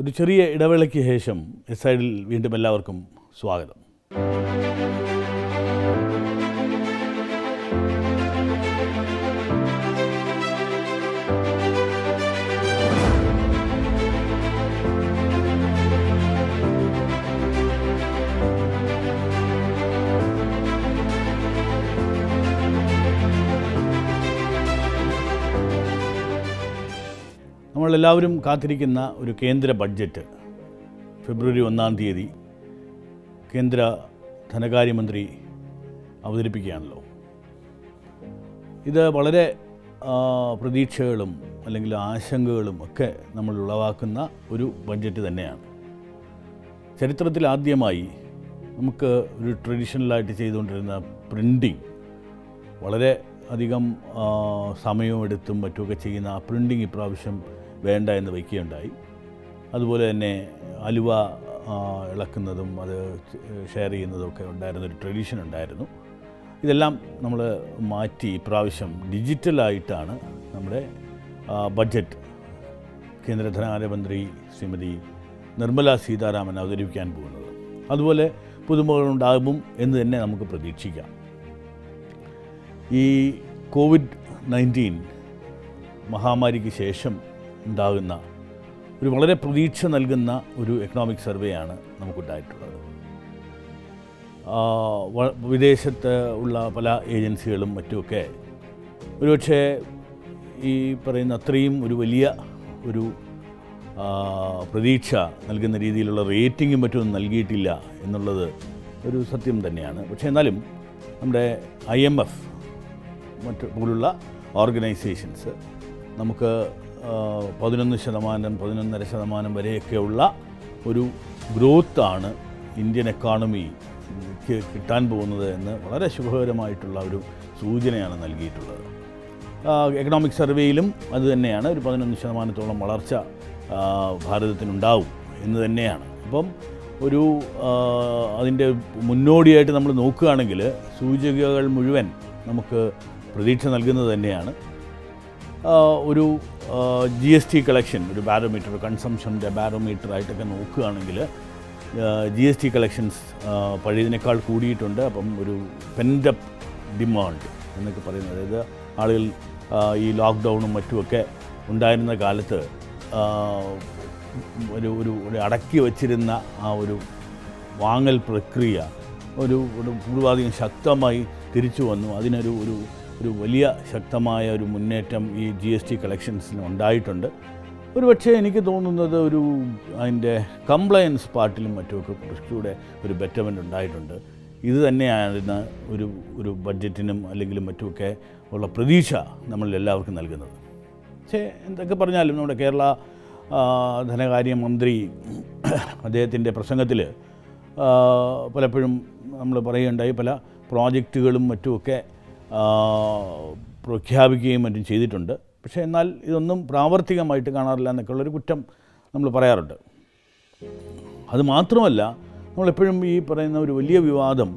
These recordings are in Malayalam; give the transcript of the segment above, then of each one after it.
ഒരു ചെറിയ ഇടവേളയ്ക്ക് ശേഷം എസ്ഐഡിൽ വീണ്ടും എല്ലാവർക്കും സ്വാഗതം. നമ്മളെല്ലാവരും കാത്തിരിക്കുന്ന ഒരു കേന്ദ്ര ബഡ്ജറ്റ് ഫെബ്രുവരി 1 കേന്ദ്ര ധനകാര്യമന്ത്രി അവതരിപ്പിക്കുകയാണല്ലോ. ഇത് വളരെ പ്രതീക്ഷകളും അല്ലെങ്കിൽ ആശങ്കകളും ഒക്കെ നമ്മൾ ഉളവാക്കുന്ന ഒരു ബഡ്ജറ്റ് തന്നെയാണ്. ചരിത്രത്തിൽ ആദ്യമായി നമുക്ക് ഒരു ട്രഡീഷണലായിട്ട് ചെയ്തുകൊണ്ടിരുന്ന പ്രിൻറ്റിങ്, വളരെ അധികം സമയമെടുത്തും മറ്റുമൊക്കെ ചെയ്യുന്ന ആ പ്രിൻറ്റിങ് ഇപ്രാവശ്യം വേണ്ട എന്ന് വയ്ക്കുകയുണ്ടായി. അതുപോലെ തന്നെ അലുവ ഇളക്കുന്നതും അത് ഷെയർ ചെയ്യുന്നതുമൊക്കെ ഉണ്ടായിരുന്നൊരു ട്രഡീഷൻ ഉണ്ടായിരുന്നു. ഇതെല്ലാം നമ്മൾ മാറ്റി ഇപ്രാവശ്യം ഡിജിറ്റലായിട്ടാണ് നമ്മുടെ ബഡ്ജറ്റ് കേന്ദ്ര ധനകാര്യമന്ത്രി ശ്രീമതി നിർമ്മല സീതാരാമൻ അവതരിപ്പിക്കാൻ പോകുന്നത്. അതുപോലെ പുതുമകളുണ്ടാകും എന്ന് തന്നെ നമുക്ക് പ്രതീക്ഷിക്കാം. ഈ COVID-19 മഹാമാരിക്ക് ശേഷം ഉണ്ടാകുന്ന ഒരു വളരെ പ്രതീക്ഷ നൽകുന്ന ഒരു എക്കണോമിക് സർവേയാണ് നമുക്കുണ്ടായിട്ടുള്ളത്. വിദേശത്ത് ഉള്ള പല ഏജൻസികളും മറ്റുമൊക്കെ ഒരുപക്ഷെ ഈ പറയുന്ന അത്രയും ഒരു വലിയ ഒരു പ്രതീക്ഷ നൽകുന്ന രീതിയിലുള്ള റേറ്റിങ്ങും മറ്റും നൽകിയിട്ടില്ല എന്നുള്ളത് ഒരു സത്യം തന്നെയാണ്. പക്ഷേ എന്നാലും നമ്മുടെ IMF മറ്റു പോലുള്ള ഓർഗനൈസേഷൻസ് നമുക്ക് 11%, 11.5% വരെയൊക്കെയുള്ള ഒരു ഗ്രോത്താണ് ഇന്ത്യൻ എക്കോണമിക്ക് കിട്ടാൻ പോകുന്നത് എന്ന് വളരെ ശുഭകരമായിട്ടുള്ള ഒരു സൂചനയാണ് നൽകിയിട്ടുള്ളത്. എക്കണോമിക് സർവേയിലും അതുതന്നെയാണ്, ഒരു 11%-ഓളം വളർച്ച ഭാരതത്തിനുണ്ടാവും എന്ന് തന്നെയാണ്. അപ്പം ഒരു അതിൻ്റെ മുന്നോടിയായിട്ട് നമ്മൾ നോക്കുകയാണെങ്കിൽ സൂചികകൾ മുഴുവൻ നമുക്ക് പ്രതീക്ഷ നൽകുന്നത് തന്നെയാണ്. ഒരു GST കളക്ഷൻ, ഒരു ബാരോമീറ്റർ, കൺസംഷൻ്റെ ബാരോമീറ്ററായിട്ടൊക്കെ നോക്കുകയാണെങ്കിൽ GST കളക്ഷൻസ് പഴയതിനേക്കാൾ കൂടിയിട്ടുണ്ട്. അപ്പം ഒരു പെൻഡപ്പ് ഡിമാൻഡ് എന്നൊക്കെ പറയുന്നത്, അതായത് ആളുകൾ ഈ ലോക്ക്ഡൗണും മറ്റുമൊക്കെ ഉണ്ടായിരുന്ന കാലത്ത് ഒരു ഒരു അടക്കി വച്ചിരുന്ന ആ ഒരു വാങ്ങൽ പ്രക്രിയ ഒരു പൂർവാധികം ശക്തമായി തിരിച്ചു വന്നു. അതിനൊരു ഒരു ഒരു വലിയ ശക്തമായ ഒരു മുന്നേറ്റം ഈ GST കളക്ഷൻസിന് ഉണ്ടായിട്ടുണ്ട്. ഒരുപക്ഷെ എനിക്ക് തോന്നുന്നത് ഒരു അതിൻ്റെ കംപ്ലയൻസ് പാർട്ടിലും മറ്റുമൊക്കെ കുറച്ചുകൂടെ ഒരു ബെറ്റർമെൻ്റ് ഉണ്ടായിട്ടുണ്ട്. ഇത് തന്നെയാണ് ഒരു ഒരു ബഡ്ജറ്റിനും അല്ലെങ്കിൽ മറ്റുമൊക്കെ ഉള്ള പ്രതീക്ഷ നമ്മളെല്ലാവർക്കും നൽകുന്നത്. പക്ഷേ എന്തൊക്കെ പറഞ്ഞാലും നമ്മുടെ കേരള ധനകാര്യമന്ത്രി അദ്ദേഹത്തിൻ്റെ പ്രസംഗത്തിൽ പലപ്പോഴും നമ്മൾ പറയുകയുണ്ടായി, പല പ്രോജക്റ്റുകളും മറ്റുമൊക്കെ പ്രഖ്യാപിക്കുകയും മറ്റും ചെയ്തിട്ടുണ്ട്. പക്ഷേ എന്നാൽ ഇതൊന്നും പ്രാവർത്തികമായിട്ട് കാണാറില്ല എന്നൊക്കെയുള്ളൊരു കുറ്റം നമ്മൾ പറയാറുണ്ട്. അതുമാത്രമല്ല, നമ്മളെപ്പോഴും ഈ പറയുന്ന ഒരു വലിയ വിവാദം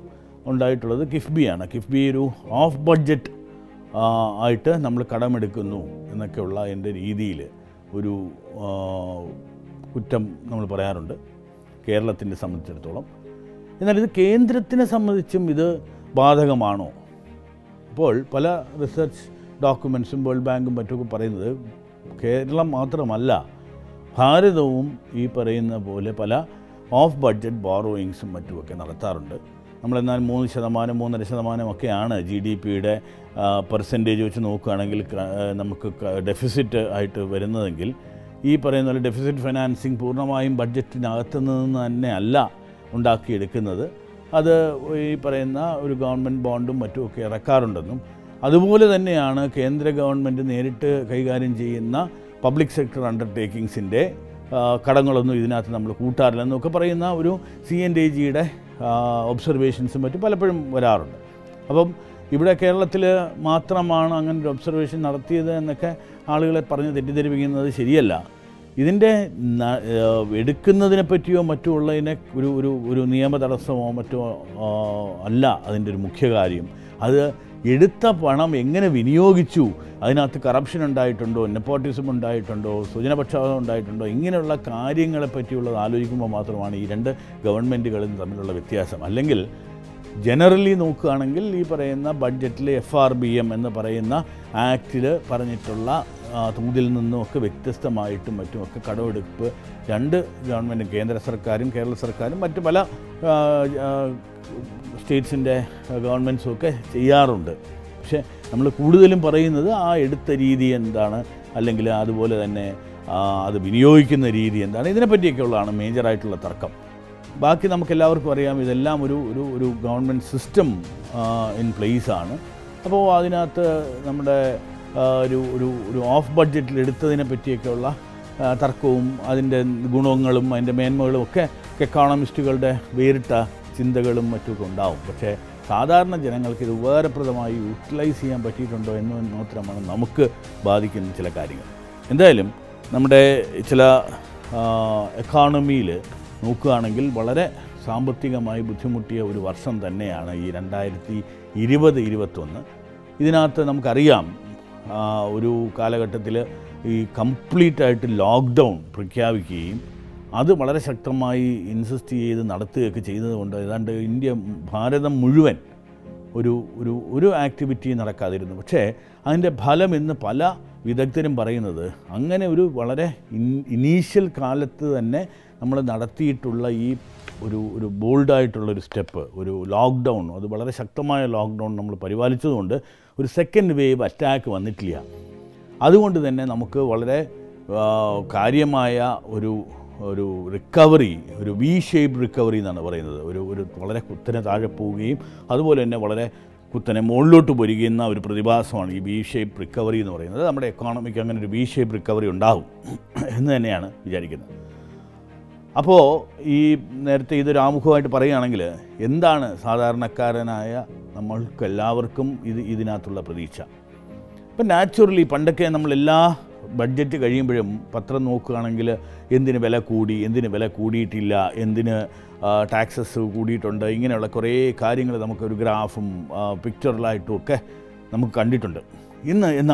ഉണ്ടായിട്ടുള്ളത് കിഫ്ബിയാണ്. കിഫ്ബി ഒരു ഓഫ് ബഡ്ജറ്റ് ആയിട്ട് നമ്മൾ കടമെടുക്കുന്നു എന്നൊക്കെയുള്ള എൻ്റെ രീതിയിൽ ഒരു കുറ്റം നമ്മൾ പറയാറുണ്ട് കേരളത്തിൻ്റെ സംബന്ധിച്ചിടത്തോളം. എന്നാൽ ഇത് കേന്ദ്രത്തിനെ സംബന്ധിച്ചും ഇത് ബാധകമാണോ? ഇപ്പോൾ പല റിസർച്ച് ഡോക്യുമെൻറ്റ്സും വേൾഡ് ബാങ്കും മറ്റൊക്കെ പറയുന്നത് കേരളം മാത്രമല്ല, ഭാരതവും ഈ പറയുന്ന പോലെ പല ഓഫ് ബഡ്ജറ്റ് ബോറോയിങ്സും മറ്റുമൊക്കെ നടത്താറുണ്ട്. നമ്മളെന്നാൽ 3%, 3.5%ഒക്കെയാണ് GDP പെർസെൻറ്റേജ് വെച്ച് നോക്കുകയാണെങ്കിൽ നമുക്ക് ഡെഫിസിറ്റ് ആയിട്ട് വരുന്നതെങ്കിൽ, ഈ പറയുന്ന പോലെ ഡെഫിസിറ്റ് ഫിനാൻസിങ് പൂർണ്ണമായും ബഡ്ജറ്റിനകത്ത് നിന്ന് തന്നെ അല്ല ഉണ്ടാക്കിയെടുക്കുന്നത്. അത് ഈ പറയുന്ന ഒരു ഗവൺമെൻറ് ബോണ്ടും മറ്റുമൊക്കെ ഇറക്കാറുണ്ടെന്നും, അതുപോലെ തന്നെയാണ് കേന്ദ്ര ഗവൺമെൻറ് നേരിട്ട് കൈകാര്യം ചെയ്യുന്ന പബ്ലിക് സെക്ടർ അണ്ടർടേക്കിങ്സിൻ്റെ കടങ്ങളൊന്നും ഇതിനകത്ത് നമ്മൾ കൂട്ടാറില്ലെന്നൊക്കെ പറയുന്ന ഒരു CNAGയുടെ ഒബ്സർവേഷൻസും മറ്റും പലപ്പോഴും വരാറുണ്ട്. അപ്പം ഇവിടെ കേരളത്തിൽ മാത്രമാണ് അങ്ങനൊരു ഒബ്സർവേഷൻ നടത്തിയത് എന്നൊക്കെ ആളുകളെ പറഞ്ഞ് തെറ്റിദ്ധരിപ്പിക്കുന്നത് ശരിയല്ല. ഇതിൻ്റെ എടുക്കുന്നതിനെ പറ്റിയോ മറ്റോ ഉള്ളതിനെ ഒരു ഒരു ഒരു നിയമ തടസ്സമോ മറ്റോ അല്ല അതിൻ്റെ ഒരു മുഖ്യ കാര്യം. അത് എടുത്ത പണം എങ്ങനെ വിനിയോഗിച്ചു, അതിനകത്ത് കറപ്ഷൻ ഉണ്ടായിട്ടുണ്ടോ, നെപ്പോട്ടിസം ഉണ്ടായിട്ടുണ്ടോ, സ്വജനപക്ഷപാതം ഉണ്ടായിട്ടുണ്ടോ, ഇങ്ങനെയുള്ള കാര്യങ്ങളെപ്പറ്റിയുള്ളത് ആലോചിക്കുമ്പോൾ മാത്രമാണ് ഈ രണ്ട് ഗവൺമെൻറ്റുകളും തമ്മിലുള്ള വ്യത്യാസം. അല്ലെങ്കിൽ ജനറലി നോക്കുകയാണെങ്കിൽ ഈ പറയുന്ന ബഡ്ജറ്റിൽ FRBM എന്ന് പറയുന്ന ആക്റ്റിൽ പറഞ്ഞിട്ടുള്ള തോതിൽ നിന്നുമൊക്കെ വ്യത്യസ്തമായിട്ടും മറ്റുമൊക്കെ കടമെടുപ്പ് രണ്ട് ഗവൺമെൻറ്റും, കേന്ദ്ര സർക്കാരും കേരള സർക്കാരും മറ്റു പല സ്റ്റേറ്റ്സിൻ്റെ ഗവൺമെൻറ്സും ഒക്കെ ചെയ്യാറുണ്ട്. പക്ഷേ നമ്മൾ കൂടുതലും പറയുന്നത് ആ എടുത്ത രീതി എന്താണ്, അല്ലെങ്കിൽ അതുപോലെ തന്നെ അത് വിനിയോഗിക്കുന്ന രീതി എന്താണ്, ഇതിനെപ്പറ്റിയൊക്കെയുള്ളതാണ് മേജറായിട്ടുള്ള തർക്കം. ബാക്കി നമുക്കെല്ലാവർക്കും അറിയാം ഇതെല്ലാം ഒരു ഒരു ഒരു ഗവൺമെൻറ് സിസ്റ്റം ഇൻ പ്ലേസാണ്. അപ്പോൾ അതിനകത്ത് നമ്മുടെ ഒരു ഒരു ഒരു ഓഫ് ബഡ്ജറ്റിൽ എടുത്തതിനെ പറ്റിയൊക്കെയുള്ള തർക്കവും അതിൻ്റെ ഗുണങ്ങളും അതിൻ്റെ മേന്മകളും ഒക്കെ എക്കോണമിസ്റ്റുകളുടെ വേറിട്ട ചിന്തകളും മറ്റുമൊക്കെ ഉണ്ടാവും. പക്ഷേ സാധാരണ ജനങ്ങൾക്ക് ഇത് ഉപകാരപ്രദമായി യൂട്ടിലൈസ് ചെയ്യാൻ പറ്റിയിട്ടുണ്ടോ എന്ന് മാത്രമാണ് നമുക്ക് ബാധിക്കുന്ന ചില കാര്യങ്ങൾ. എന്തായാലും നമ്മുടെ ചില എക്കോണമിയിൽ നോക്കുകയാണെങ്കിൽ വളരെ സാമ്പത്തികമായി ബുദ്ധിമുട്ടിയ ഒരു വർഷം തന്നെയാണ് ഈ 2020-21. ഇതിനകത്ത് നമുക്കറിയാം ഒരു കാലഘട്ടത്തിൽ ഈ കംപ്ലീറ്റായിട്ട് ലോക്ക്ഡൗൺ പ്രഖ്യാപിക്കുകയും അത് വളരെ ശക്തമായി ഇൻസിസ്റ്റ് ചെയ്ത് നടത്തുകയൊക്കെ ചെയ്തതുകൊണ്ട് ഏതാണ്ട് ഭാരതം മുഴുവൻ ഒരു ഒരു ഒരു ആക്ടിവിറ്റി നടക്കാതിരുന്നു. പക്ഷേ അതിൻ്റെ ഫലം ഇന്ന് പല വിദഗ്ധരും പറയുന്നത് അങ്ങനെ ഒരു വളരെ ഇനീഷ്യൽ കാലത്ത് തന്നെ നമ്മൾ നടത്തിയിട്ടുള്ള ഈ ഒരു ഒരു ബോൾഡായിട്ടുള്ളൊരു സ്റ്റെപ്പ്, ഒരു ലോക്ക്ഡൗൺ, അത് വളരെ ശക്തമായ ലോക്ക്ഡൗൺ നമ്മൾ പരിപാലിച്ചതുകൊണ്ട് ഒരു സെക്കൻഡ് വേവ് അറ്റാക്ക് വന്നിട്ടില്ല. അതുകൊണ്ട് തന്നെ നമുക്ക് വളരെ കാര്യമായ ഒരു ഒരു റിക്കവറി, ഒരു V-ഷേപ്പ് റിക്കവറി എന്നാണ് പറയുന്നത്, ഒരു ഒരു വളരെ കുത്തനെ താഴെ പോവുകയും അതുപോലെ തന്നെ വളരെ കുത്തനെ മുകളിലോട്ട് വരികയെന്ന ഒരു പ്രതിഭാസമാണ് ഈ V-ഷേപ്പ് റിക്കവറി എന്ന് പറയുന്നത്. നമ്മുടെ എക്കോണമിക്ക് അങ്ങനെ ഒരു V-ഷേപ്പ് റിക്കവറി ഉണ്ടാവും എന്ന് തന്നെയാണ് വിചാരിക്കുന്നത്. അപ്പോൾ ഈ നേരത്തെ ഇതൊരു ആമുഖമായിട്ട് പറയുകയാണെങ്കിൽ എന്താണ് സാധാരണക്കാരനായ നമ്മൾക്കെല്ലാവർക്കും ഇതിനകത്തുള്ള പ്രതീക്ഷ? ഇപ്പം നാച്ചുറലി പണ്ടൊക്കെ നമ്മളെല്ലാ ബഡ്ജറ്റ് കഴിയുമ്പോഴും പത്രം നോക്കുകയാണെങ്കിൽ എന്തിന് വില കൂടി, എന്തിന് വില കൂടിയിട്ടില്ല, എന്തിന് ടാക്സസ് കൂടിയിട്ടുണ്ട്, ഇങ്ങനെയുള്ള കുറേ കാര്യങ്ങൾ നമുക്കൊരു ഗ്രാഫും പിക്ചറിലായിട്ടും ഒക്കെ നമുക്ക് കണ്ടിട്ടുണ്ട്. ഇന്ന്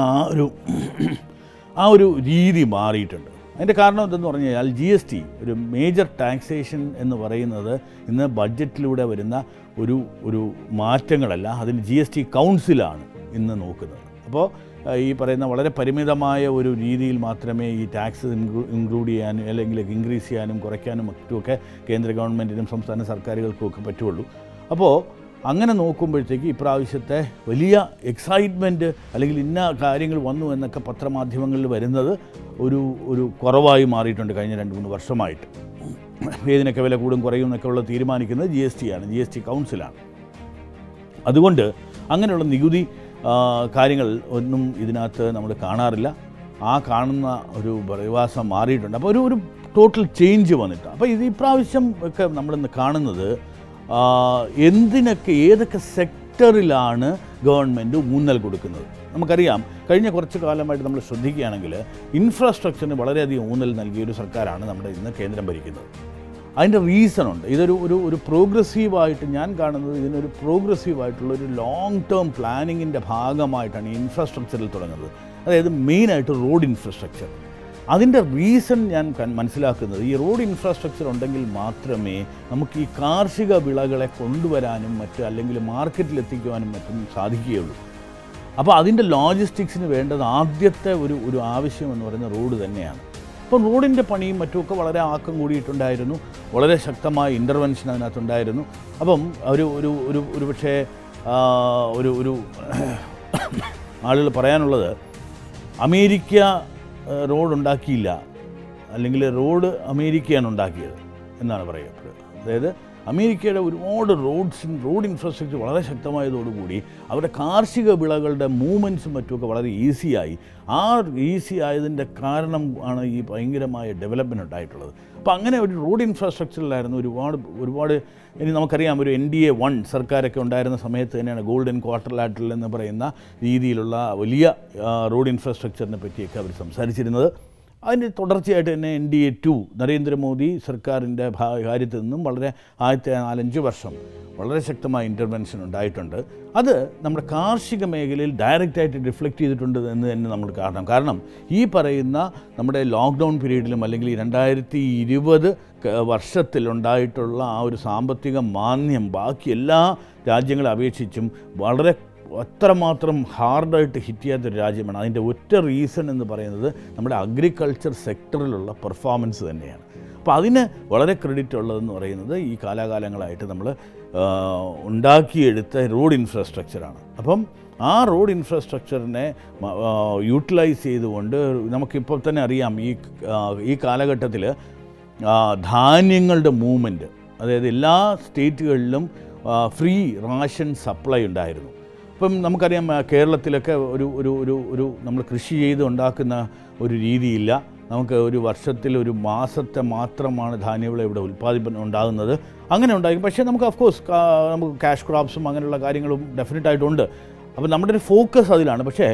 ആ ഒരു രീതി മാറിയിട്ടുണ്ട്. അതിൻ്റെ കാരണം എന്തെന്ന് പറഞ്ഞു കഴിഞ്ഞാൽ GST ഒരു മേജർ ടാക്സേഷൻ എന്ന് പറയുന്നത് ഇന്ന് ബഡ്ജറ്റിലൂടെ വരുന്ന ഒരു ഒരു മാറ്റങ്ങളല്ല, അതിന് GST കൗൺസിലാണ് ഇന്ന് നോക്കുന്നത്. അപ്പോൾ ഈ പറയുന്ന വളരെ പരിമിതമായ ഒരു രീതിയിൽ മാത്രമേ ഈ ടാക്സ് ഇൻക്ലൂഡ് ചെയ്യാനും അല്ലെങ്കിൽ ഇൻക്രീസ് ചെയ്യാനും കുറയ്ക്കാനും മറ്റുമൊക്കെ കേന്ദ്ര ഗവൺമെൻറ്റിനും സംസ്ഥാന സർക്കാരുകൾക്കും ഒക്കെ പറ്റുള്ളൂ. അപ്പോൾ അങ്ങനെ നോക്കുമ്പോഴത്തേക്ക് ഇപ്രാവശ്യത്തെ വലിയ എക്സൈറ്റ്മെൻറ്റ് അല്ലെങ്കിൽ ഇന്ന കാര്യങ്ങൾ വന്നു എന്നൊക്കെ പത്രമാധ്യമങ്ങളിൽ വരുന്നത് ഒരു ഒരു കുറവായി മാറിയിട്ടുണ്ട് കഴിഞ്ഞ 2-3 വർഷമായിട്ട്. ഏതിനൊക്കെ വില കൂടും കുറയും എന്നൊക്കെ ഉള്ള തീരുമാനിക്കുന്നത് GST കൗൺസിലാണ്. അതുകൊണ്ട് അങ്ങനെയുള്ള നികുതി കാര്യങ്ങൾ ഒന്നും ഇതിനകത്ത് നമ്മൾ കാണാറില്ല. ആ കാണുന്ന ഒരു പ്രതിഭാസം മാറിയിട്ടുണ്ട്. അപ്പോൾ ഒരു ടോട്ടൽ ചേഞ്ച് വന്നിട്ട് അപ്പോൾ ഇത് ഇപ്രാവശ്യം ഒക്കെ നമ്മളിന്ന് കാണുന്നത് എന്തിനൊക്കെ ഏതൊക്കെ സെക്ടറിലാണ് ഗവൺമെൻറ് ഊന്നൽ കൊടുക്കുന്നത്. നമുക്കറിയാം കഴിഞ്ഞ കുറച്ച് കാലമായിട്ട് നമ്മൾ ശ്രദ്ധിക്കുകയാണെങ്കിൽ ഇൻഫ്രാസ്ട്രക്ചറിന് വളരെയധികം ഊന്നൽ നൽകിയൊരു സർക്കാരാണ് നമ്മുടെ ഇന്ന് കേന്ദ്രം ഭരിക്കുന്നത്. അതിൻ്റെ റീസണുണ്ട്. ഇതൊരു ഒരു ഒരു പ്രോഗ്രസീവായിട്ട് ഞാൻ കാണുന്നത് ഇതിനൊരു പ്രോഗ്രസീവായിട്ടുള്ളൊരു ലോങ് ടേം പ്ലാനിങ്ങിൻ്റെ ഭാഗമായിട്ടാണ് ഈ ഇൻഫ്രാസ്ട്രക്ചറിൽ തുടങ്ങുന്നത്. അതായത് മെയിനായിട്ട് റോഡ് ഇൻഫ്രാസ്ട്രക്ചർ. അതിൻ്റെ റീസൺ ഞാൻ മനസ്സിലാക്കുന്നത് ഈ റോഡ് ഇൻഫ്രാസ്ട്രക്ചർ ഉണ്ടെങ്കിൽ മാത്രമേ നമുക്ക് ഈ കാർഷിക വിളകളെ കൊണ്ടുവരാനും മറ്റ് അല്ലെങ്കിൽ മാർക്കറ്റിലെത്തിക്കുവാനും മറ്റും സാധിക്കുകയുള്ളൂ. അപ്പോൾ അതിൻ്റെ ലോജിസ്റ്റിക്സിന് വേണ്ടത് ആദ്യത്തെ ഒരു ഒരു ആവശ്യം എന്ന് പറയുന്ന റോഡ് തന്നെയാണ്. അപ്പം റോഡിൻ്റെ പണിയും മറ്റുമൊക്കെ വളരെ ആക്കം കൂടിയിട്ടുണ്ടായിരുന്നു. വളരെ ശക്തമായ ഇൻ്റർവെൻഷൻ അതിനകത്തുണ്ടായിരുന്നു. അപ്പം ഒരു ഒരു ഒരു ഒരു പക്ഷേ ഒരു ഒരു ആളുകൾ പറയാനുള്ളത് അമേരിക്ക റോഡുണ്ടാക്കിയില്ല, അല്ലെങ്കിൽ റോഡ് അമേരിക്കയാണ് ഉണ്ടാക്കിയത് എന്നാണ് പറയപ്പെടുന്നത്. അതായത് അമേരിക്കയുടെ ഒരുപാട് റോഡ് ഇൻഫ്രാസ്ട്രക്ചർ വളരെ ശക്തമായതോടുകൂടി അവരുടെ കാർഷിക വിളകളുടെ മൂവ്മെൻറ്റ്സും മറ്റുമൊക്കെ വളരെ ഈസിയായി. ആ ഈസി ആയതിൻ്റെ കാരണം ആണ് ഈ ഭയങ്കരമായ ഡെവലപ്മെൻറ്റ് ഉണ്ടായിട്ടുള്ളത്. അപ്പോൾ അങ്ങനെ ഒരു റോഡ് ഇൻഫ്രാസ്ട്രക്ചറിലായിരുന്നു ഒരുപാട് ഇനി നമുക്കറിയാം ഒരു NDA-1 സർക്കാരൊക്കെ ഉണ്ടായിരുന്ന സമയത്ത് തന്നെയാണ് ഗോൾഡൻ ക്വാർട്ടറിലാറ്ററൽ എന്ന് പറയുന്ന രീതിയിലുള്ള വലിയ റോഡ് ഇൻഫ്രാസ്ട്രക്ചറിനെ പറ്റിയൊക്കെ അവർ സംസാരിച്ചിരുന്നത്. അതിൻ്റെ തുടർച്ചയായിട്ട് തന്നെ NDA 2 നരേന്ദ്രമോദി സർക്കാരിൻ്റെ കാര്യത്തിൽ നിന്നും വളരെ ആദ്യത്തെ 4-5 വർഷം വളരെ ശക്തമായ ഇൻ്റർവെൻഷൻ ഉണ്ടായിട്ടുണ്ട്. അത് നമ്മുടെ കാർഷിക മേഖലയിൽ ഡയറക്റ്റായിട്ട് റിഫ്ലക്റ്റ് ചെയ്തിട്ടുണ്ട് എന്ന് തന്നെ നമ്മൾ കാണണം. കാരണം ഈ പറയുന്ന നമ്മുടെ ലോക്ക്ഡൗൺ പീരീഡിലും അല്ലെങ്കിൽ 2020 വർഷത്തിലുണ്ടായിട്ടുള്ള ആ ഒരു സാമ്പത്തിക മാന്ദ്യം ബാക്കി എല്ലാ രാജ്യങ്ങളെ അപേക്ഷിച്ചും വളരെ അത്രമാത്രം ഹാർഡായിട്ട് ഹിറ്റ് ചെയ്യാത്തൊരു രാജ്യമാണ്. അതിൻ്റെ ഒറ്റ റീസൺ എന്ന് പറയുന്നത് നമ്മുടെ അഗ്രികൾച്ചർ സെക്ടറിലുള്ള പെർഫോമൻസ് തന്നെയാണ്. അപ്പോൾ അതിന് വളരെ ക്രെഡിറ്റ് ഉള്ളതെന്ന് പറയുന്നത് ഈ കാലാകാലങ്ങളായിട്ട് നമ്മൾ ഉണ്ടാക്കിയെടുത്ത റോഡ് ഇൻഫ്രാസ്ട്രക്ചറാണ്. അപ്പം ആ റോഡ് ഇൻഫ്രാസ്ട്രക്ചറിനെ യൂട്ടിലൈസ് ചെയ്തുകൊണ്ട് നമുക്കിപ്പോൾ തന്നെ അറിയാം ഈ കാലഘട്ടത്തിൽ ധാന്യങ്ങളുടെ മൂവ്മെൻറ്റ്, അതായത് എല്ലാ സ്റ്റേറ്റുകളിലും ഫ്രീ റേഷൻ സപ്ലൈ ഉണ്ടായിരുന്നു. ഇപ്പം നമുക്കറിയാം കേരളത്തിലൊക്കെ ഒരു നമ്മൾ കൃഷി ചെയ്ത് ഉണ്ടാക്കുന്ന ഒരു രീതിയില്ല. നമുക്ക് ഒരു വർഷത്തിൽ ഒരു മാസത്തെ മാത്രമാണ് ധാന്യവിള ഇവിടെ ഉൽപ്പാദിപ്പിക്കാൻ ഉണ്ടാകുന്നത്. അങ്ങനെ ഉണ്ടാകും. പക്ഷേ നമുക്ക് അഫ്കോഴ്സ് നമുക്ക് ക്യാഷ് ക്രോപ്സും അങ്ങനെയുള്ള കാര്യങ്ങളും ഡെഫിനറ്റായിട്ടുണ്ട്. അപ്പോൾ നമ്മുടെ ഒരു ഫോക്കസ് അതിലാണ്. പക്ഷേ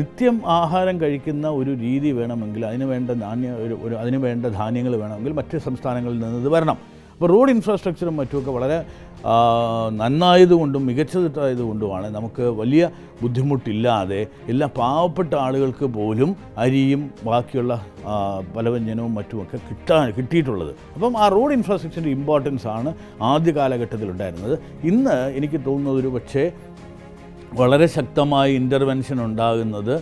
നിത്യം ആഹാരം കഴിക്കുന്ന ഒരു രീതി വേണമെങ്കിൽ അതിന് വേണ്ട ധാന്യങ്ങൾ വേണമെങ്കിൽ മറ്റ് സംസ്ഥാനങ്ങളിൽ നിന്നത് വരണം. അപ്പോൾ റോഡ് ഇൻഫ്രാസ്ട്രക്ചറും മറ്റുമൊക്കെ വളരെ നന്നായതുകൊണ്ടും മികച്ചതായതുകൊണ്ടുമാണ് നമുക്ക് വലിയ ബുദ്ധിമുട്ടില്ലാതെ എല്ലാ പാവപ്പെട്ട ആളുകൾക്ക് പോലും അരിയും ബാക്കിയുള്ള പലവ്യഞ്ജനവും മറ്റുമൊക്കെ കിട്ടിയിട്ടുള്ളത്. അപ്പം ആ റോഡ് ഇൻഫ്രാസ്ട്രക്ചറിൻ്റെ ഇമ്പോർട്ടൻസ് ആണ് ആദ്യ കാലഘട്ടത്തിലുണ്ടായിരുന്നത്. ഇന്ന് എനിക്ക് തോന്നുന്നത് ഒരു പക്ഷേ വളരെ ശക്തമായ ഇൻ്റർവെൻഷൻ ഉണ്ടാകുന്നത്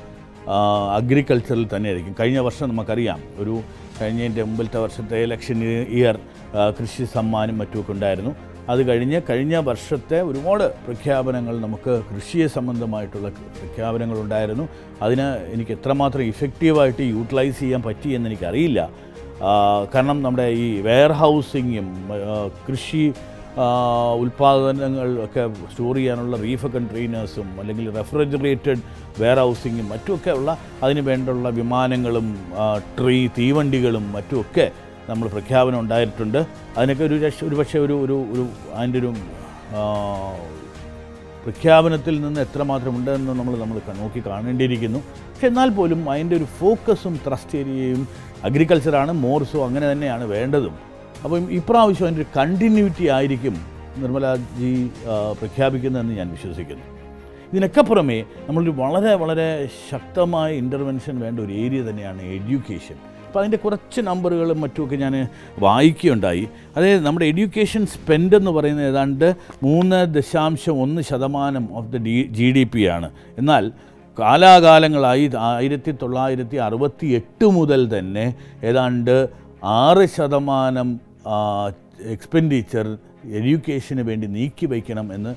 അഗ്രികൾച്ചറിൽ തന്നെയായിരിക്കും. കഴിഞ്ഞ വർഷം നമുക്കറിയാം, കഴിഞ്ഞതിൻ്റെ മുമ്പിലത്തെ വർഷത്തെ ഇലക്ഷൻ ഇയർ കൃഷി സമ്മാനം മറ്റുമൊക്കെ ഉണ്ടായിരുന്നു. അത് കഴിഞ്ഞ് കഴിഞ്ഞ വർഷത്തെ ഒരുപാട് പ്രഖ്യാപനങ്ങൾ നമുക്ക് കൃഷിയെ സംബന്ധമായിട്ടുള്ള പ്രഖ്യാപനങ്ങളുണ്ടായിരുന്നു. അതിന് എനിക്ക് എത്രമാത്രം ഇഫക്റ്റീവായിട്ട് യൂട്ടിലൈസ് ചെയ്യാൻ പറ്റി എന്നെനിക്കറിയില്ല. കാരണം നമ്മുടെ ഈ വെയർ ഹൗസിങ്ങും കൃഷി ഉൽപ്പാദനങ്ങൾ ഒക്കെ സ്റ്റോർ ചെയ്യാനുള്ള റീഫർ കണ്ടെയ്നേഴ്സും അല്ലെങ്കിൽ റെഫ്രിജറേറ്റഡ് വെയർ ഹൗസിങ്ങും മറ്റുമൊക്കെ ഉള്ള അതിന് വേണ്ടുള്ള വിമാനങ്ങളും തീവണ്ടികളും മറ്റുമൊക്കെ നമ്മൾ പ്രഖ്യാപനം ഉണ്ടായിട്ടുണ്ട്. അതിനൊക്കെ ഒരു പക്ഷേ അതിൻ്റെ ഒരു പ്രഖ്യാപനത്തിൽ നിന്ന് എത്രമാത്രമുണ്ടെന്ന് നമ്മൾ നോക്കി കാണേണ്ടിയിരിക്കുന്നു. പക്ഷെ എന്നാൽ പോലും അതിൻ്റെ ഒരു ഫോക്കസും ത്രസ്റ്റ് ഏരിയയും അഗ്രികൾച്ചറാണ്, മോർസോ അങ്ങനെ തന്നെയാണ് വേണ്ടതും. അപ്പം ഇപ്രാവശ്യം അതിൻ്റെ ഒരു കണ്ടിന്യൂറ്റി ആയിരിക്കും നിർമ്മലാജി പ്രഖ്യാപിക്കുന്നതെന്ന് ഞാൻ വിശ്വസിക്കുന്നു. ഇതിനൊക്കെ പുറമേ നമ്മളൊരു വളരെ വളരെ ശക്തമായ ഇൻ്റർവെൻഷൻ വേണ്ട ഒരു ഏരിയ തന്നെയാണ് എഡ്യൂക്കേഷൻ. അപ്പോൾ അതിൻ്റെ കുറച്ച് നമ്പറുകളും മറ്റുമൊക്കെ ഞാൻ വായിക്കുകയുണ്ടായി. അതായത് നമ്മുടെ എഡ്യൂക്കേഷൻ സ്പെൻഡ് എന്ന് പറയുന്നത് ഏതാണ്ട് 3.1% ഓഫ് ദ GDP ആണ്. എന്നാൽ കാലാകാലങ്ങളായി 1968 മുതൽ തന്നെ ഏതാണ്ട് 6% എക്സ്പെൻഡിച്ചർ എഡ്യൂക്കേഷന് വേണ്ടി നീക്കി വയ്ക്കണം എന്ന്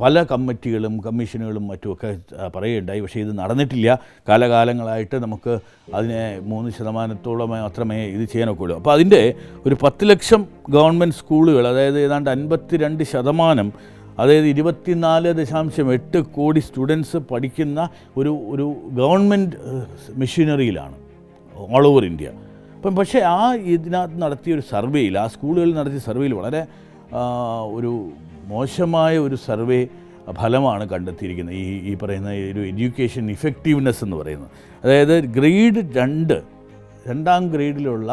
പല കമ്മിറ്റികളും കമ്മീഷനുകളും മറ്റുമൊക്കെ പറയുകയുണ്ടായി. പക്ഷേ ഇത് നടന്നിട്ടില്ല. കാലകാലങ്ങളായിട്ട് നമുക്ക് അതിനെ 3% മാത്രമേ ഇത് ചെയ്യാനൊക്കെ ഉള്ളൂ. അപ്പോൾ അതിൻ്റെ ഒരു 10 ലക്ഷം ഗവൺമെൻറ് സ്കൂളുകൾ, അതായത് ഏതാണ്ട് 52%, അതായത് 24.8 കോടി സ്റ്റുഡൻസ് പഠിക്കുന്ന ഒരു ഒരു ഗവൺമെൻറ് മെഷീനറിയിലാണ് ഓൾ ഓവർ ഇന്ത്യ. അപ്പം പക്ഷേ ഇതിനകത്ത് നടത്തിയൊരു സർവേയിൽ, ആ സ്കൂളുകളിൽ നടത്തിയ സർവേയിൽ വളരെ ഒരു മോശമായ ഒരു സർവേ ഫലമാണ് കണ്ടെത്തിയിരിക്കുന്നത്. ഈ പറയുന്ന ഒരു എഡ്യൂക്കേഷൻ ഇഫക്റ്റീവ്നെസ് എന്ന് പറയുന്നത്, അതായത് ഗ്രേഡ് 2, 2ാം ഗ്രേഡിലുള്ള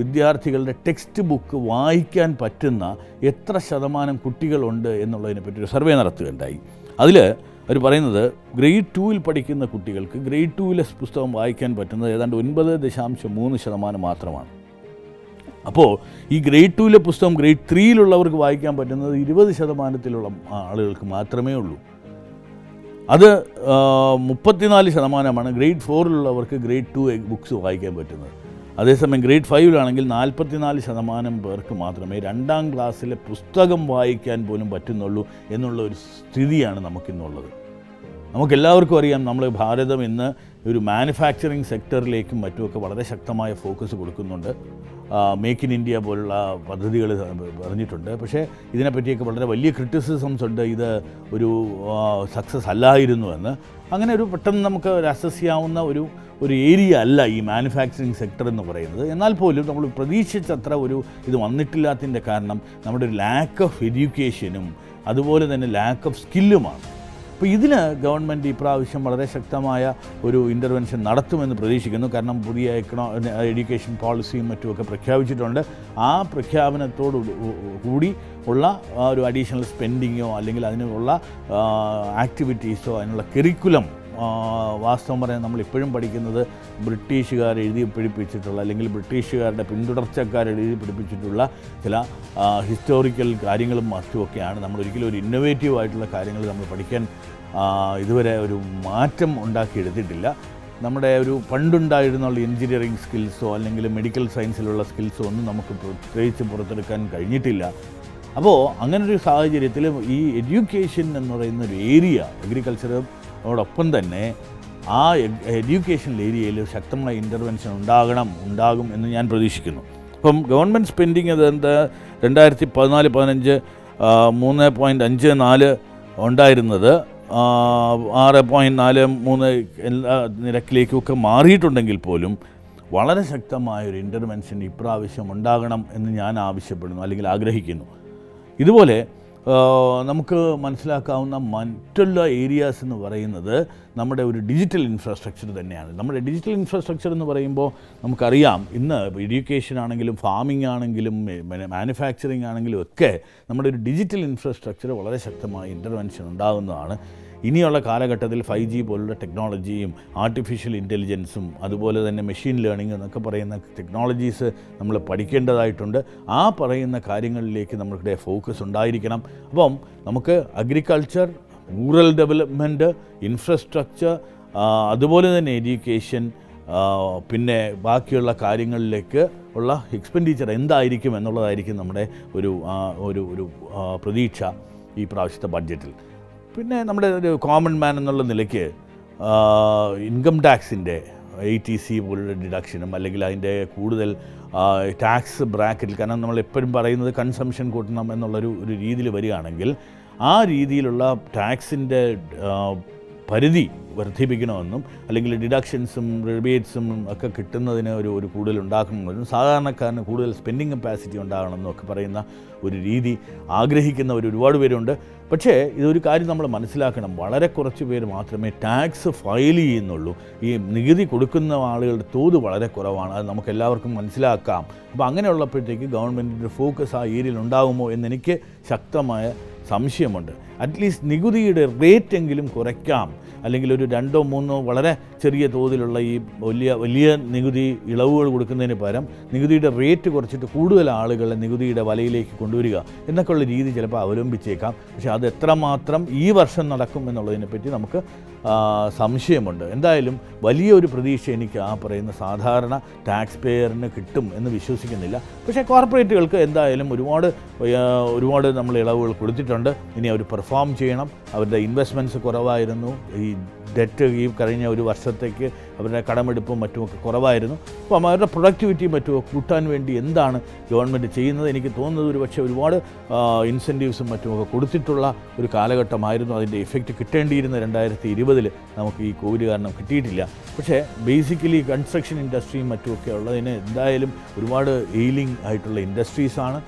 വിദ്യാർത്ഥികളുടെ ടെക്സ്റ്റ് ബുക്ക് വായിക്കാൻ പറ്റുന്ന എത്ര ശതമാനം കുട്ടികളുണ്ട് എന്നുള്ളതിനെപ്പറ്റി ഒരു സർവേ നടത്തുകയുണ്ടായി. അതിൽ അവർ പറയുന്നത് ഗ്രേഡ് 2ൽ പഠിക്കുന്ന കുട്ടികൾക്ക് ഗ്രേഡ് 2ലെ പുസ്തകം വായിക്കാൻ പറ്റുന്നത് ഏതാണ്ട് 9.3% മാത്രമാണ്. അപ്പോൾ ഈ ഗ്രേഡ് 2ലെ പുസ്തകം ഗ്രേഡ് 3യിലുള്ളവർക്ക് വായിക്കാൻ പറ്റുന്നത് 20% ആളുകൾക്ക് മാത്രമേ ഉള്ളൂ. അത് 34% ഗ്രേഡ് 4ലുള്ളവർക്ക് ഗ്രേഡ് 2 ബുക്സ് വായിക്കാൻ പറ്റുന്നത്. അതേസമയം ഗ്രേഡ് 5ലാണെങ്കിൽ 44% പേർക്ക് മാത്രമേ 2ാം ക്ലാസ്സിലെ പുസ്തകം വായിക്കാൻ പോലും പറ്റുന്നുള്ളൂ എന്നുള്ള ഒരു സ്ഥിതിയാണ് നമുക്കിന്നുള്ളത്. നമുക്കെല്ലാവർക്കും അറിയാം, നമ്മൾ ഭാരതം ഇന്ന് ഒരു മാനുഫാക്ചറിങ് സെക്ടറിലേക്കും മറ്റുമൊക്കെ വളരെ ശക്തമായ ഫോക്കസ് കൊടുക്കുന്നുണ്ട്. മേക്ക് ഇൻ ഇന്ത്യ പോലുള്ള പദ്ധതികൾ പറഞ്ഞിട്ടുണ്ട്. പക്ഷേ ഇതിനെപ്പറ്റിയൊക്കെ വളരെ വലിയ ക്രിറ്റിസിസംസ് ഉണ്ട്. ഇത് ഒരു സക്സസ് അല്ലായിരുന്നു എന്ന്. അങ്ങനെ ഒരു പെട്ടെന്ന് നമുക്ക് അസസ് ചെയ്യാവുന്ന ഒരു ഏരിയ അല്ല ഈ മാനുഫാക്ചറിങ് സെക്ടർ എന്ന് പറയുന്നത്. എന്നാൽ പോലും നമ്മൾ പ്രതീക്ഷിച്ചത്ര ഇത് വന്നിട്ടില്ലാത്തതിൻ്റെ കാരണം നമ്മുടെ ഒരു ലാക്ക് ഓഫ് എഡ്യൂക്കേഷനും അതുപോലെ തന്നെ ലാക്ക് ഓഫ് സ്കില്ലുമാണ്. അപ്പോൾ ഇതിന് ഗവൺമെൻറ് ഇപ്രാവശ്യം വളരെ ശക്തമായ ഒരു ഇൻ്റർവെൻഷൻ നടത്തുമെന്ന് പ്രതീക്ഷിക്കുന്നു. കാരണം പുതിയ എഡ്യൂക്കേഷൻ പോളിസിയും മറ്റുമൊക്കെ പ്രഖ്യാപിച്ചിട്ടുണ്ട്. ആ പ്രഖ്യാപനത്തോടു കൂടി ഉള്ള ഒരു അഡീഷണൽ സ്പെൻഡിങ്ങോ അല്ലെങ്കിൽ അതിനുള്ള ആക്ടിവിറ്റീസോ അതിനുള്ള കരിക്കുലം വാസ്തവം പറയാൻ നമ്മളിപ്പോഴും പഠിക്കുന്നത് ബ്രിട്ടീഷുകാർ എഴുതി പിടിപ്പിച്ചിട്ടുള്ള അല്ലെങ്കിൽ ബ്രിട്ടീഷുകാരുടെ പിന്തുടർച്ചക്കാർ എഴുതി പിടിപ്പിച്ചിട്ടുള്ള ചില ഹിസ്റ്റോറിക്കൽ കാര്യങ്ങളും മറ്റുമൊക്കെയാണ്. നമ്മളൊരിക്കലും ഒരു ഇന്നൊവേറ്റീവ് ആയിട്ടുള്ള കാര്യങ്ങൾ നമ്മൾ പഠിക്കാൻ ഇതുവരെ ഒരു മാറ്റം ഉണ്ടാക്കിയെടുത്തിട്ടില്ല. നമ്മുടെ ഒരു പണ്ടുണ്ടായിരുന്നുള്ള എഞ്ചിനീയറിംഗ് സ്കിൽസോ അല്ലെങ്കിൽ മെഡിക്കൽ സയൻസിലുള്ള സ്കിൽസോ ഒന്നും നമുക്ക് പ്രത്യേകിച്ച് പുറത്തെടുക്കാൻ കഴിഞ്ഞിട്ടില്ല. അപ്പോൾ അങ്ങനൊരു സാഹചര്യത്തിൽ ഈ എഡ്യൂക്കേഷൻ എന്ന് പറയുന്നൊരു ഏരിയ അഗ്രികൾച്ചറും അതോടൊപ്പം തന്നെ ആ എഡ്യൂക്കേഷൻ ഏരിയയിൽ ശക്തമായ ഇൻ്റർവെൻഷൻ ഉണ്ടാകും എന്ന് ഞാൻ പ്രതീക്ഷിക്കുന്നു. അപ്പം ഗവൺമെൻറ് സ്പെൻഡിങ് അത് 2014-15 3.54 ഉണ്ടായിരുന്നത് 6.43 നിരക്കിലേക്കൊക്കെ മാറിയിട്ടുണ്ടെങ്കിൽ പോലും വളരെ ശക്തമായൊരു ഇൻ്റർവെൻഷൻ ഇപ്രാവശ്യം ഉണ്ടാകണം എന്ന് ഞാൻ ആവശ്യപ്പെടുന്നു അല്ലെങ്കിൽ ആഗ്രഹിക്കുന്നു. ഇതുപോലെ നമുക്ക് മനസ്സിലാക്കാവുന്ന മറ്റുള്ള ഏരിയാസ് എന്ന് പറയുന്നത് നമ്മുടെ ഒരു ഡിജിറ്റൽ ഇൻഫ്രാസ്ട്രക്ചർ തന്നെയാണ്. നമ്മുടെ ഡിജിറ്റൽ ഇൻഫ്രാസ്ട്രക്ചർ എന്ന് പറയുമ്പോൾ നമുക്കറിയാം ഇന്ന് എഡ്യൂക്കേഷൻ ആണെങ്കിലും ഫാമിംഗ് ആണെങ്കിലും മാനുഫാക്ചറിങ് ആണെങ്കിലും ഒക്കെ നമ്മുടെ ഒരു ഡിജിറ്റൽ ഇൻഫ്രാസ്ട്രക്ചർ വളരെ ശക്തമായ ഇൻ്റർവെൻഷൻ ഉണ്ടാകുന്നതാണ്. ഇനിയുള്ള കാലഘട്ടത്തിൽ 5G പോലുള്ള ടെക്നോളജിയും ആർട്ടിഫിഷ്യൽ ഇൻ്റലിജൻസും അതുപോലെ തന്നെ മെഷീൻ ലേണിംഗ് എന്നൊക്കെ പറയുന്ന ടെക്നോളജീസ് നമ്മൾ പഠിക്കേണ്ടതായിട്ടുണ്ട്. ആ പറയുന്ന കാര്യങ്ങളിലേക്ക് നമ്മളുടെ ഫോക്കസ് ഉണ്ടായിരിക്കണം. അപ്പം നമുക്ക് അഗ്രികൾച്ചർ, റൂറൽ ഡെവലപ്മെൻറ്റ്, ഇൻഫ്രാസ്ട്രക്ചർ, അതുപോലെ തന്നെ എഡ്യൂക്കേഷൻ, പിന്നെ ബാക്കിയുള്ള കാര്യങ്ങളിലേക്ക് ഉള്ള എക്സ്പെൻഡിച്ചർ എന്തായിരിക്കും എന്നുള്ളതായിരിക്കും നമ്മുടെ ഒരു പ്രതീക്ഷ ഈ പ്രാവശ്യത്തെ ബഡ്ജറ്റിൽ. പിന്നെ നമ്മുടെ ഒരു കോമൺ മാൻ എന്നുള്ള നിലയ്ക്ക് ഇൻകം ടാക്സിൻ്റെ ATC പോലുള്ള ഡിഡക്ഷനും അല്ലെങ്കിൽ അതിൻ്റെ കൂടുതൽ ടാക്സ് ബ്രാക്കറ്റിൽ, കാരണം നമ്മളെപ്പോഴും പറയുന്നത് കൺസംഷൻ കൂട്ടണം എന്നുള്ളൊരു രീതിയിൽ വരികയാണെങ്കിൽ ആ രീതിയിലുള്ള ടാക്സിൻ്റെ പരിധി വർദ്ധിപ്പിക്കണമെന്നും അല്ലെങ്കിൽ ഡിഡക്ഷൻസും റിബേറ്റ്സും ഒക്കെ കിട്ടുന്നതിന് ഒരു കൂടുതൽ ഉണ്ടാക്കണമെന്നും സാധാരണക്കാരന് കൂടുതൽ സ്പെൻഡിങ് കപ്പാസിറ്റി ഉണ്ടാകണമെന്നും ഒക്കെ പറയുന്ന ഒരു രീതി ആഗ്രഹിക്കുന്നവർ ഒരുപാട് പേരുണ്ട്. പക്ഷേ ഇതൊരു കാര്യം നമ്മൾ മനസ്സിലാക്കണം, വളരെ കുറച്ച് പേര് മാത്രമേ ടാക്സ് ഫയൽ ചെയ്യുന്നുള്ളൂ. ഈ നികുതി കൊടുക്കുന്ന ആളുകളുടെ തോത് വളരെ കുറവാണ്. അത് നമുക്ക് എല്ലാവർക്കും മനസ്സിലാക്കാം. അപ്പോൾ അങ്ങനെയുള്ളപ്പോഴത്തേക്ക് ഗവൺമെൻറ്റിൻ്റെ ഫോക്കസ് ആ ഏരിയയിൽ ഉണ്ടാകുമോ എന്നെനിക്ക് ശക്തമായ സംശയമുണ്ട്. അറ്റ്ലീസ്റ്റ് നികുതിയുടെ റേറ്റ് എങ്കിലും കുറയ്ക്കാം, അല്ലെങ്കിൽ ഒരു 2-3 വളരെ ചെറിയ തോതിലുള്ള ഈ വലിയ വലിയ നികുതി ഇളവുകൾ കൊടുക്കുന്നതിന് പകരം നികുതിയുടെ റേറ്റ് കുറച്ചിട്ട് കൂടുതൽ ആളുകളെ നികുതിയുടെ വലയിലേക്ക് കൊണ്ടുവരിക എന്നൊക്കെയുള്ള രീതി ചിലപ്പോൾ അവലംബിച്ചേക്കാം. പക്ഷേ അത് എത്രമാത്രം ഈ വർഷം നടക്കും എന്നുള്ളതിനെപ്പറ്റി നമുക്ക് സംശയമുണ്ട്. എന്തായാലും വലിയൊരു പ്രതീക്ഷ എനിക്ക് ആ പറയുന്ന സാധാരണ ടാക്സ് പേയറിന് കിട്ടും എന്ന് വിശ്വസിക്കുന്നില്ല. പക്ഷേ കോർപ്പറേറ്റുകൾക്ക് എന്തായാലും ഒരുപാട് നമ്മൾ ഇളവുകൾ കൊടുത്തിട്ടുണ്ട്. ഇനി അവർ പെർഫോം ചെയ്യണം. അവരുടെ ഇൻവെസ്റ്റ്മെൻറ്റ്സ് കുറവായിരുന്നു. ഈ ഡെറ്റ് ഈ കഴിഞ്ഞ ഒരു വർഷത്തേക്ക് അവരുടെ കടമെടുപ്പും മറ്റുമൊക്കെ കുറവായിരുന്നു. അപ്പം അവരുടെ പ്രൊഡക്ടിവിറ്റിയും മറ്റും കൂട്ടാൻ വേണ്ടി എന്താണ് ഗവൺമെൻറ് ചെയ്യുന്നത്? എനിക്ക് തോന്നുന്നത് ഒരു പക്ഷേ ഒരുപാട് ഇൻസെൻറ്റീവ്സും മറ്റുമൊക്കെ കൊടുത്തിട്ടുള്ള ഒരു കാലഘട്ടമായിരുന്നു. അതിൻ്റെ ഇഫക്റ്റ് കിട്ടേണ്ടിയിരുന്ന 2020 നമുക്ക് ഈ കോവിഡ് കാരണം കിട്ടിയിട്ടില്ല. പക്ഷേ ബേസിക്കലി കൺസ്ട്രക്ഷൻ ഇൻഡസ്ട്രിയും മറ്റുമൊക്കെ ഉള്ളതിന് എന്തായാലും ഒരുപാട് എയിലിംഗ് ആയിട്ടുള്ള ഇൻഡസ്ട്രീസാണ്.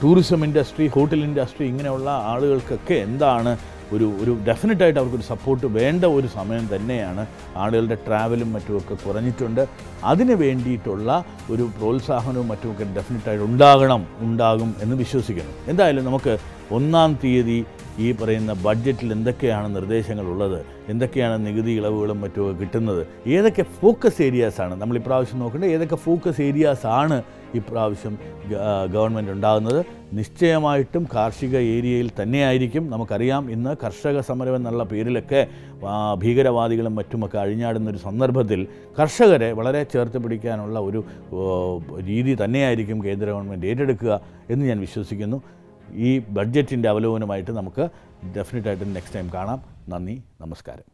ടൂറിസം ഇൻഡസ്ട്രി, ഹോട്ടൽ ഇൻഡസ്ട്രി, ഇങ്ങനെയുള്ള ആളുകൾക്കൊക്കെ എന്താണ് ഒരു ഡെഫിനറ്റായിട്ട് അവർക്കൊരു സപ്പോർട്ട് വേണ്ട ഒരു സമയം തന്നെയാണ്. ആളുകളുടെ ട്രാവലും മറ്റുമൊക്കെ കുറഞ്ഞിട്ടുണ്ട്. അതിന് വേണ്ടിയിട്ടുള്ള ഒരു പ്രോത്സാഹനവും മറ്റുമൊക്കെ ഡെഫിനറ്റായിട്ട് ഉണ്ടാകും എന്ന് വിശ്വസിക്കുന്നു. എന്തായാലും നമുക്ക് 1-ാം തീയതി ഈ പറയുന്ന ബഡ്ജറ്റിൽ എന്തൊക്കെയാണ് നിർദ്ദേശങ്ങളുള്ളത്, എന്തൊക്കെയാണ് നികുതി ഇളവുകളും മറ്റുമൊക്കെ കിട്ടുന്നത്, ഏതൊക്കെ ഫോക്കസ് ഏരിയാസാണ് നമ്മൾ ഇപ്രാവശ്യം നോക്കേണ്ടത്, ഏതൊക്കെ ഫോക്കസ് ഏരിയാസാണ് ഇപ്രാവശ്യം ഗവൺമെൻറ് ഉണ്ടാകുന്നത്? നിശ്ചയമായിട്ടും കാർഷിക ഏരിയയിൽ തന്നെയായിരിക്കും. നമുക്കറിയാം ഇന്ന് കർഷക സമരം എന്നുള്ള പേരിലൊക്കെ ഭീകരവാദികളും മറ്റുമൊക്കെ അഴിഞ്ഞാടുന്നൊരു സന്ദർഭത്തിൽ കർഷകരെ വളരെ ചേർത്ത് പിടിക്കാനുള്ള ഒരു രീതി തന്നെയായിരിക്കും കേന്ദ്ര ഗവൺമെൻറ് ഏറ്റെടുക്കുക എന്ന് ഞാൻ വിശ്വസിക്കുന്നു. ഈ ബഡ്ജറ്റിൻ്റെ അവലോകനമായിട്ട് നമുക്ക് ഡെഫിനറ്റായിട്ടും നെക്സ്റ്റ് ടൈം കാണാം. നന്ദി, നമസ്കാരം.